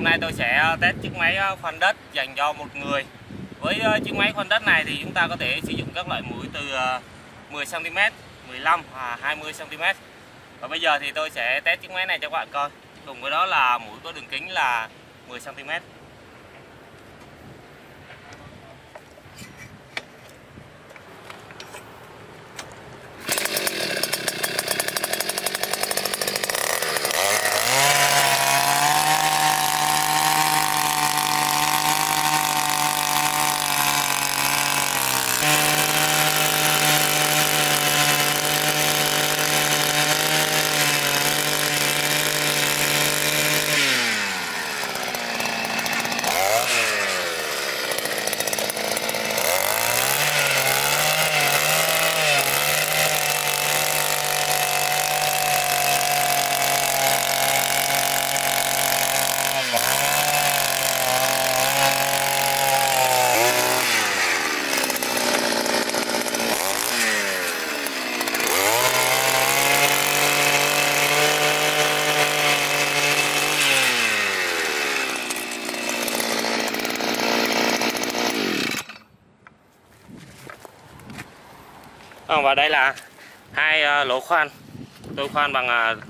Hôm nay tôi sẽ test chiếc máy khoan đất dành cho một người. Với chiếc máy khoan đất này thì chúng ta có thể sử dụng các loại mũi từ 10cm, 15 và 20cm. Và bây giờ thì tôi sẽ test chiếc máy này cho các bạn coi. Cùng với đó là mũi có đường kính là 10cm. Và đây là hai lỗ khoan. Tôi khoan bằng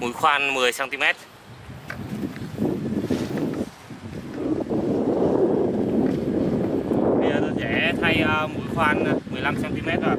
mũi khoan 10cm. Bây giờ tôi sẽ thay mũi khoan 15cm rồi.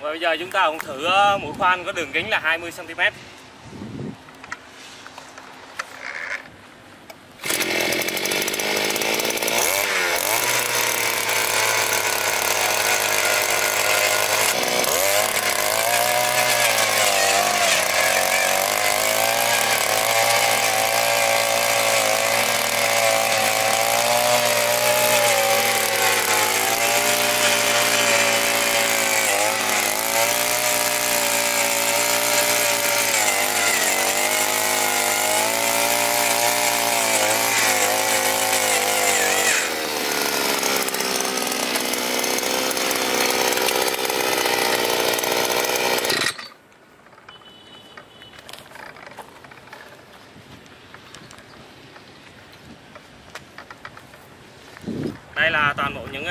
Và bây giờ chúng ta cũng thử mũi khoan có đường kính là 20cm. Đây là toàn bộ những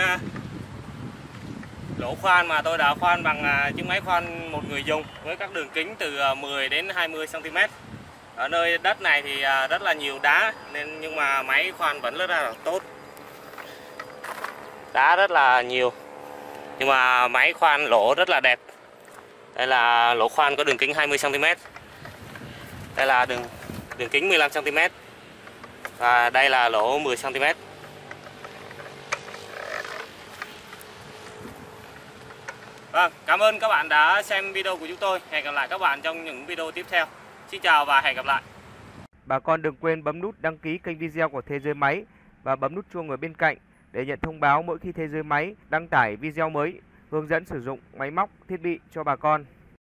lỗ khoan mà tôi đã khoan bằng chiếc máy khoan một người dùng với các đường kính từ 10 đến 20cm. Ở nơi đất này thì rất là nhiều đá nên nhưng mà máy khoan vẫn rất là tốt. Đá rất là nhiều nhưng mà máy khoan lỗ rất là đẹp. Đây là lỗ khoan có đường kính 20cm. Đây là đường kính 15cm. Và đây là lỗ 10cm. Vâng, cảm ơn các bạn đã xem video của chúng tôi. Hẹn gặp lại các bạn trong những video tiếp theo. Xin chào và hẹn gặp lại. Bà con đừng quên bấm nút đăng ký kênh video của Thế Giới Máy và bấm nút chuông ở bên cạnh để nhận thông báo mỗi khi Thế Giới Máy đăng tải video mới hướng dẫn sử dụng máy móc, thiết bị cho bà con.